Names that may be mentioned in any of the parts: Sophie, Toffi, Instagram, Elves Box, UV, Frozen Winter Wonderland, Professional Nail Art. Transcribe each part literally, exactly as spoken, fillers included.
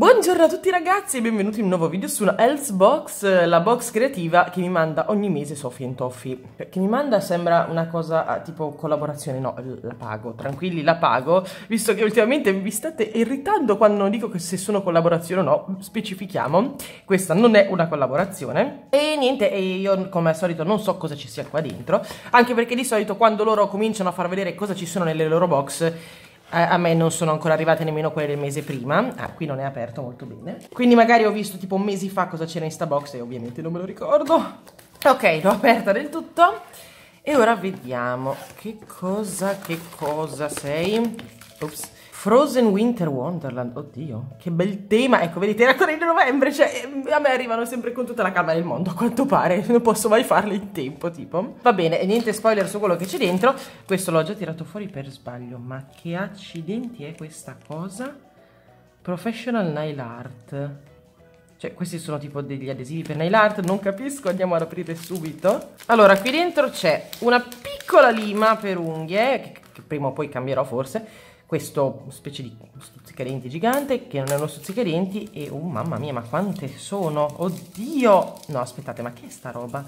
Buongiorno a tutti ragazzi e benvenuti in un nuovo video sulla Elves Box, la box creativa che mi manda ogni mese Sophie e Toffi. Che mi manda sembra una cosa tipo collaborazione, no, la pago, tranquilli, la pago, visto che ultimamente vi state irritando quando dico che se sono collaborazione o no, specifichiamo, questa non è una collaborazione. E niente, e io come al solito non so cosa ci sia qua dentro, anche perché di solito quando loro cominciano a far vedere cosa ci sono nelle loro box, a me non sono ancora arrivate nemmeno quelle del mese prima. Ah, qui non è aperto, molto bene. Quindi magari ho visto tipo mesi fa cosa c'era in sta box e ovviamente non me lo ricordo. Ok, l'ho aperta del tutto. E ora vediamo che cosa, che cosa sei. Ops. Frozen Winter Wonderland, oddio, che bel tema. Ecco, vedete, era ancora in novembre, cioè a me arrivano sempre con tutta la calma del mondo, a quanto pare, non posso mai farle in tempo, tipo. Va bene, e niente spoiler su quello che c'è dentro, questo l'ho già tirato fuori per sbaglio, ma che accidenti è questa cosa? Professional Nail Art, cioè questi sono tipo degli adesivi per nail art, non capisco, andiamo ad aprire subito. Allora, qui dentro c'è una piccola lima per unghie, che, che prima o poi cambierò forse, questo specie di stuzzicadenti gigante, che non è uno stuzzicadenti, e oh mamma mia, ma quante sono, oddio, no aspettate, ma che è sta roba?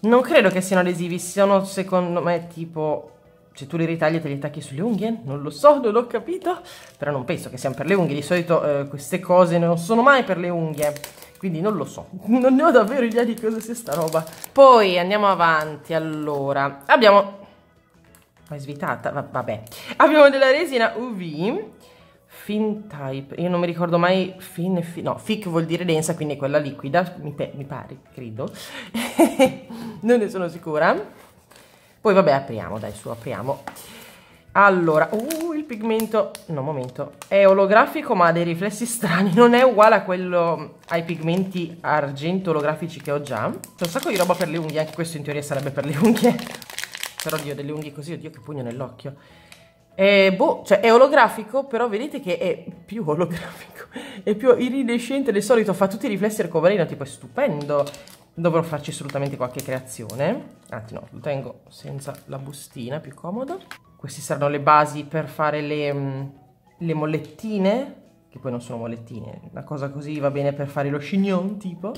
Non credo che siano adesivi, sono secondo me tipo, cioè tu li ritagli e te li tacchi sulle unghie, non lo so, non l'ho capito, però non penso che siano per le unghie, di solito eh, queste cose non sono mai per le unghie, quindi non lo so, non ne ho davvero idea di cosa sia sta roba. Poi andiamo avanti, allora, abbiamo... Ma è svitata, Va vabbè. Abbiamo della resina U V, Fin Type, io non mi ricordo mai, fin, fin, no, Thick vuol dire densa, quindi è quella liquida, mi, mi pare, credo, non ne sono sicura. Poi vabbè, apriamo, dai, su, apriamo. Allora, uh, il pigmento, no, momento, è olografico ma ha dei riflessi strani, non è uguale a quello, ai pigmenti argento olografici che ho già. C'è un sacco di roba per le unghie, anche questo in teoria sarebbe per le unghie. Però oddio, delle unghie così, oddio che pugno nell'occhio. Eh, boh, cioè è olografico, però vedete che è più olografico, è più iridescente del solito, fa tutti i riflessi del covarino, tipo è stupendo. Dovrò farci assolutamente qualche creazione. Anzi no, lo tengo senza la bustina, più comodo. Queste saranno le basi per fare le, le mollettine, che poi non sono mollettine, una cosa così va bene per fare lo chignon, tipo...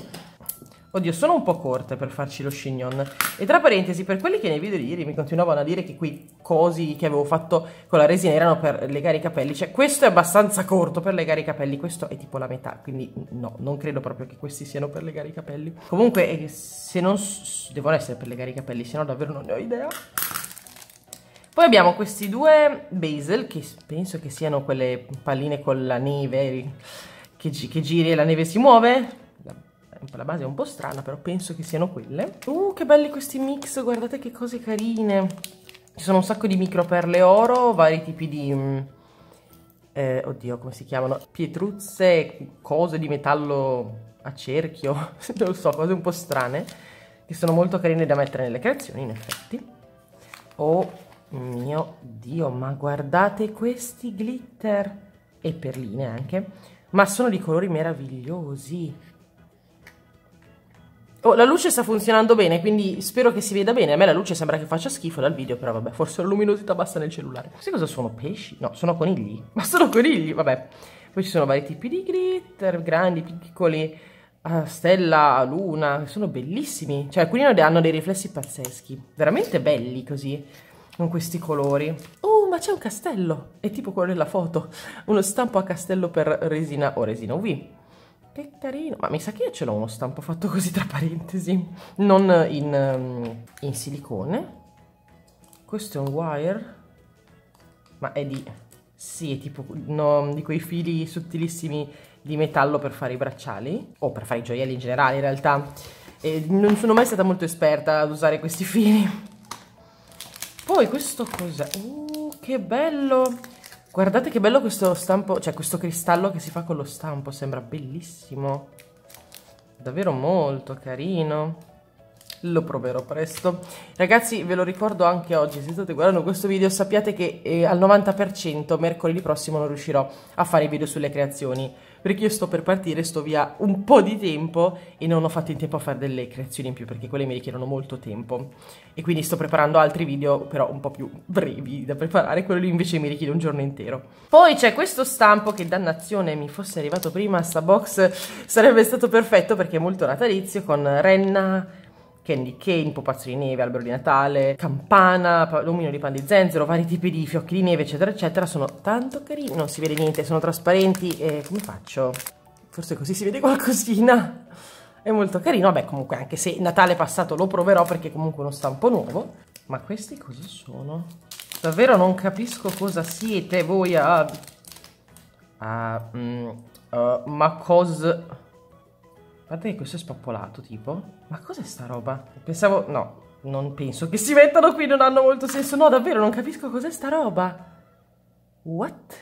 Oddio, sono un po' corte per farci lo chignon. E tra parentesi, per quelli che nei video di ieri mi continuavano a dire che quei cosi che avevo fatto con la resina erano per legare i capelli, cioè questo è abbastanza corto per legare i capelli, questo è tipo la metà, quindi no, non credo proprio che questi siano per legare i capelli. Comunque, se non... devono essere per legare i capelli, se no davvero non ne ho idea. Poi abbiamo questi due basil, che penso che siano quelle palline con la neve, che, gi che giri e la neve si muove. La base è un po' strana, però penso che siano quelle. Uh, che belli questi mix, guardate che cose carine. Ci sono un sacco di micro perle oro, vari tipi di... Mh, eh, oddio, come si chiamano? Pietruzze, cose di metallo a cerchio, non lo so, cose un po' strane, che sono molto carine da mettere nelle creazioni, in effetti. Oh mio Dio, ma guardate questi glitter! E perline anche. Ma sono di colori meravigliosi. Oh, la luce sta funzionando bene, quindi spero che si veda bene. A me la luce sembra che faccia schifo dal video, però vabbè, forse la luminosità basta nel cellulare. Sai cosa sono? Pesci? No, sono conigli. Ma sono conigli, vabbè. Poi ci sono vari tipi di glitter, grandi, piccoli, uh, stella, luna, sono bellissimi. Cioè, alcuni hanno dei riflessi pazzeschi, veramente belli così, con questi colori. Oh, ma c'è un castello, è tipo quello della foto, uno stampo a castello per resina o resina U V. Che carino, ma mi sa che io ce l'ho uno stampo fatto così tra parentesi, non in, in silicone. Questo è un wire, ma è di, sì, è tipo no, di quei fili sottilissimi di metallo per fare i bracciali, o per fare i gioielli in generale in realtà, e non sono mai stata molto esperta ad usare questi fili. Poi questo cos'è? Uh, che bello! Guardate che bello questo stampo, cioè questo cristallo che si fa con lo stampo, sembra bellissimo. Davvero molto carino. lo proverò presto. Ragazzi, ve lo ricordo anche oggi, se state guardando questo video sappiate che eh, al novanta per cento mercoledì prossimo non riuscirò a fare video sulle creazioni, perché io sto per partire, sto via un po' di tempo e non ho fatto in tempo a fare delle creazioni in più, perché quelle mi richiedono molto tempo, e quindi sto preparando altri video però un po' più brevi da preparare, quello lì invece mi richiede un giorno intero. Poi c'è questo stampo che, dannazione, mi fosse arrivato prima sta box, sarebbe stato perfetto perché è molto natalizio, con renna, candy cane, pupazzo di neve, albero di Natale, campana, lumino di pan di zenzero, vari tipi di fiocchi di neve, eccetera eccetera. Sono tanto carini, non si vede niente, sono trasparenti e come faccio? Forse così si vede qualcosina, è molto carino. Vabbè, comunque anche se Natale passato lo proverò perché comunque è uno stampo nuovo. Ma questi cosa sono? Davvero non capisco cosa siete voi a... a mm, uh, ma cosa... Guardate che questo è spappolato, tipo. Ma cos'è sta roba? Pensavo... No, non penso che si mettano qui, non hanno molto senso. No, davvero, non capisco cos'è sta roba. What?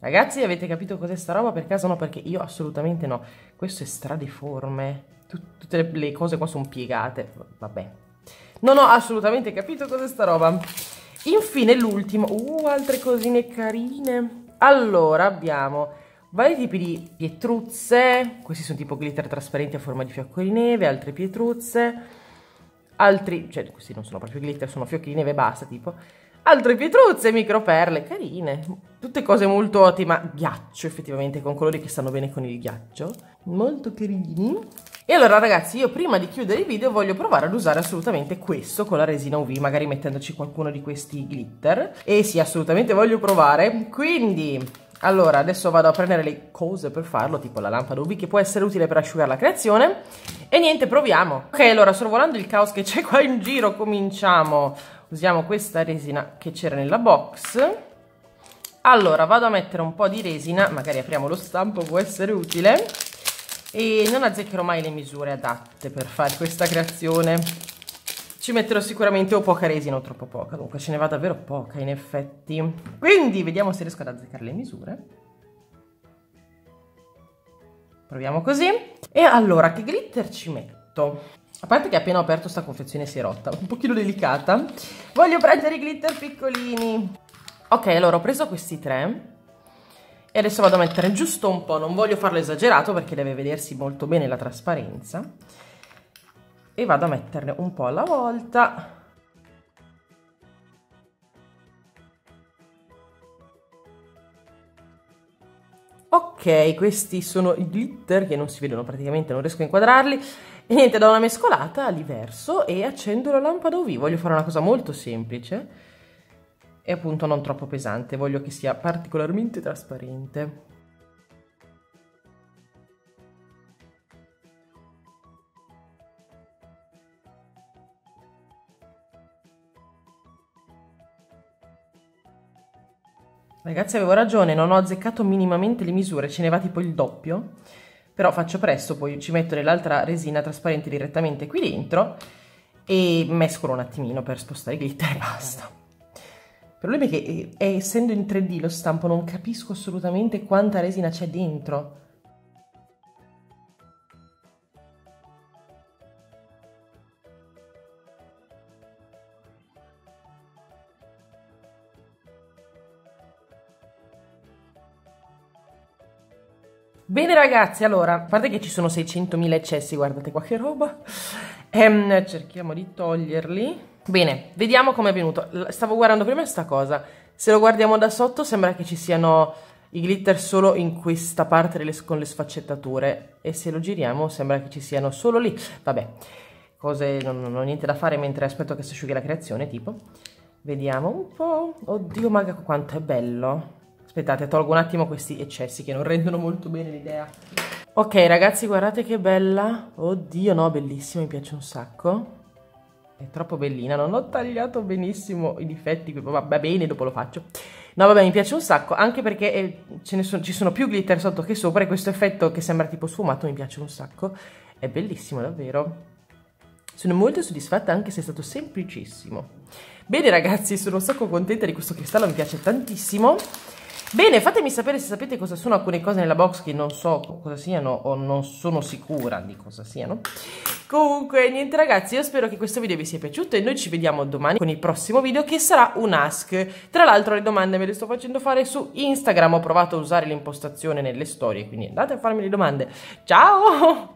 Ragazzi, avete capito cos'è sta roba? Per caso no, perché io assolutamente no. Questo è stradiforme. Tut tutte le, le cose qua sono piegate. Vabbè. Non ho assolutamente capito cos'è sta roba. Infine, l'ultimo. Uh, altre cosine carine. Allora, abbiamo... vari tipi di pietruzze, questi sono tipo glitter trasparenti a forma di fiocco di neve, altre pietruzze, altri, cioè questi non sono proprio glitter, sono fiocchi di neve e basta, tipo, altre pietruzze, microperle, carine, tutte cose molto ottime, ghiaccio effettivamente, con colori che stanno bene con il ghiaccio, molto carini. E allora ragazzi, io prima di chiudere il video voglio provare ad usare assolutamente questo con la resina U V, magari mettendoci qualcuno di questi glitter, e sì, assolutamente voglio provare, quindi... Allora, adesso vado a prendere le cose per farlo, tipo la lampada U V che può essere utile per asciugare la creazione. E niente, proviamo. Ok, allora, sorvolando il caos che c'è qua in giro, cominciamo. Usiamo questa resina che c'era nella box. Allora, vado a mettere un po' di resina, magari apriamo lo stampo, può essere utile. E non azzeccherò mai le misure adatte per fare questa creazione. Ci metterò sicuramente o poca resina o troppo poca, dunque ce ne va davvero poca in effetti. Quindi vediamo se riesco ad azzeccare le misure. Proviamo così. E allora, che glitter ci metto? A parte che appena ho aperto sta confezione si è rotta, un pochino delicata. Voglio prendere i glitter piccolini. Ok, allora ho preso questi tre. E adesso vado a mettere giusto un po', non voglio farlo esagerato perché deve vedersi molto bene la trasparenza. E vado a metterne un po' alla volta. Ok, questi sono i glitter che non si vedono praticamente, non riesco a inquadrarli. E niente, do una mescolata, li verso e accendo la lampada U V. Voglio fare una cosa molto semplice e appunto non troppo pesante, voglio che sia particolarmente trasparente. Ragazzi, avevo ragione, non ho azzeccato minimamente le misure, ce ne va tipo il doppio, però faccio presto, poi ci metto nell'altra resina trasparente direttamente qui dentro e mescolo un attimino per spostare i glitter e basta. Il problema è che essendo in tre D lo stampo non capisco assolutamente quanta resina c'è dentro. Bene ragazzi, allora, a parte che ci sono seicentomila eccessi, guardate qua che roba, ehm, cerchiamo di toglierli. Bene, vediamo com'è venuto. Stavo guardando prima sta cosa, se lo guardiamo da sotto sembra che ci siano i glitter solo in questa parte delle, con le sfaccettature, e se lo giriamo sembra che ci siano solo lì. Vabbè, cose, non, non ho niente da fare mentre aspetto che si asciughi la creazione, tipo. Vediamo un po', oddio maga quanto è bello. Aspettate, tolgo un attimo questi eccessi che non rendono molto bene l'idea. Ok ragazzi, guardate che bella. Oddio, no, bellissima, mi piace un sacco. È troppo bellina, non ho tagliato benissimo i difetti, va bene, dopo lo faccio. No vabbè, mi piace un sacco, anche perché eh, ce ne sono, ci sono più glitter sotto che sopra e questo effetto che sembra tipo sfumato mi piace un sacco. È bellissimo davvero. Sono molto soddisfatta anche se è stato semplicissimo. Bene ragazzi, sono un sacco contenta di questo cristallo, mi piace tantissimo. Bene, fatemi sapere se sapete cosa sono alcune cose nella box che non so cosa siano o non sono sicura di cosa siano. Comunque, niente ragazzi, io spero che questo video vi sia piaciuto e noi ci vediamo domani con il prossimo video che sarà un ask. Tra l'altro le domande me le sto facendo fare su Instagram, ho provato a usare l'impostazione nelle storie, quindi andate a farmi le domande. Ciao!